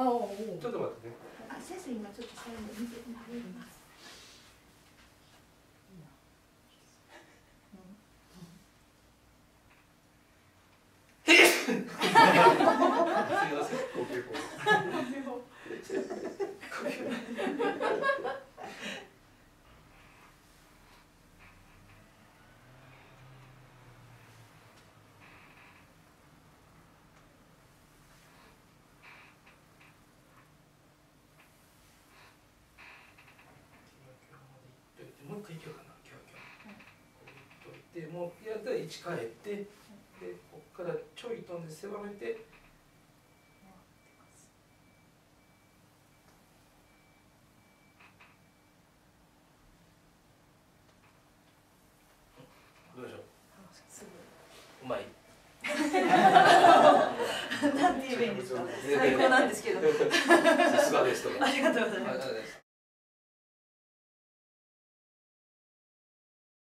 あちょっと待ってね。あ先生今ちょっと最後見てられます。もうやったら1帰って、でここからちょい飛んで狭めて。どうでしょう。すぐうまい。なんて言えばいいんですか。最高なんですけど。さすがですとか。ありがとうございます。